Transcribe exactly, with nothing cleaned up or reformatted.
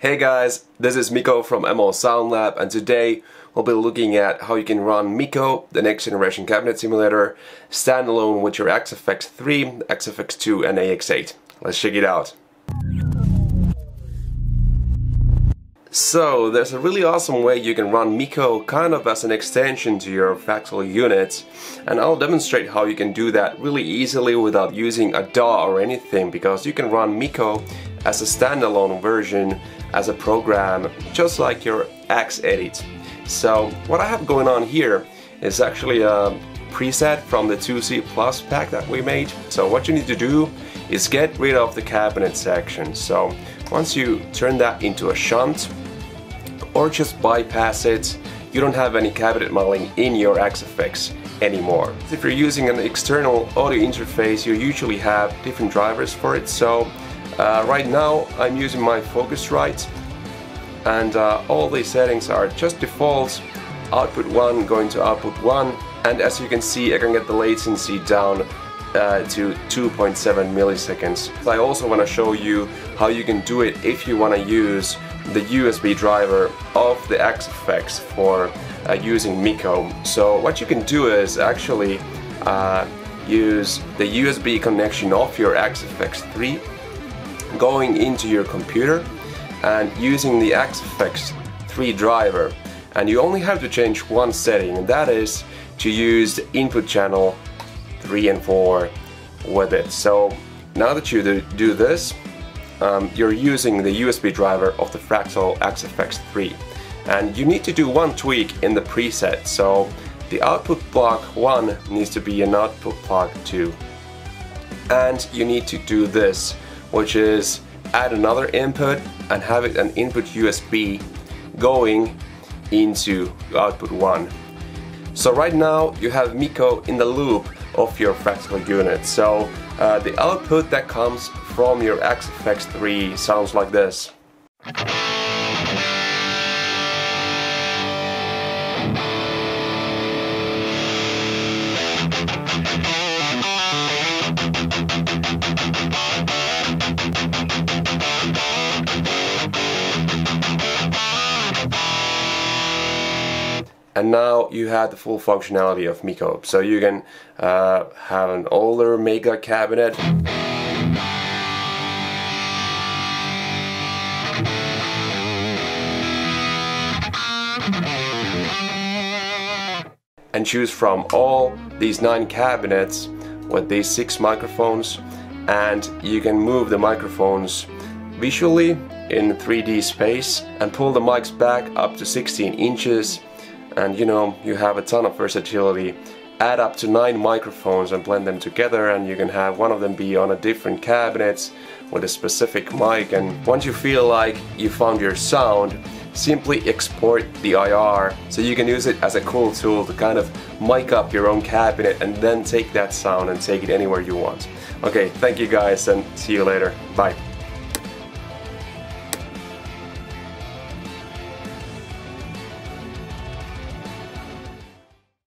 Hey guys, this is MIKKO from M L Sound Lab, and today we'll be looking at how you can run MIKKO, the next generation cabinet simulator, standalone with your Axe-F X three, Axe-F X two and A X eight. Let's check it out. So there's a really awesome way you can run MIKKO kind of as an extension to your Fractal units, and I'll demonstrate how you can do that really easily without using a D A W or anything, because you can run MIKKO as a standalone version, as a program, just like your Axe-Edit. So what I have going on here is actually a preset from the two C Plus pack that we made. So what you need to do is get rid of the cabinet section. So once you turn that into a shunt, or just bypass it, you don't have any cabinet modeling in your Axe-F X anymore. If you're using an external audio interface, you usually have different drivers for it. So Uh, right now I'm using my Focusrite, and uh, all these settings are just default, output one going to output one, and as you can see I can get the latency down uh, to two point seven milliseconds. So I also want to show you how you can do it if you want to use the U S B driver of the Axe-F X for uh, using MIKKO. So what you can do is actually uh, use the U S B connection of your Axe-F X three going into your computer and using the Axe-F X three driver, and you only have to change one setting, and that is to use the input channel three and four with it. So now that you do this, um, you're using the U S B driver of the Fractal Axe-F X three, and you need to do one tweak in the preset. So the output block one needs to be an output block two, and you need to do this, which is add another input and have it an input U S B going into output one. So right now you have MIKKO in the loop of your Fractal unit. So uh, the output that comes from your Axe-F X three sounds like this. And now you have the full functionality of MIKKO. So you can uh, have an older mega cabinet. And choose from all these nine cabinets with these six microphones. And you can move the microphones visually in three D space and pull the mics back up to sixteen inches. And you know, you have a ton of versatility. Add up to nine microphones and blend them together, and you can have one of them be on a different cabinet with a specific mic. And once you feel like you found your sound, simply export the I R, so you can use it as a cool tool to kind of mic up your own cabinet and then take that sound and take it anywhere you want. Okay, thank you guys, and see you later. Bye.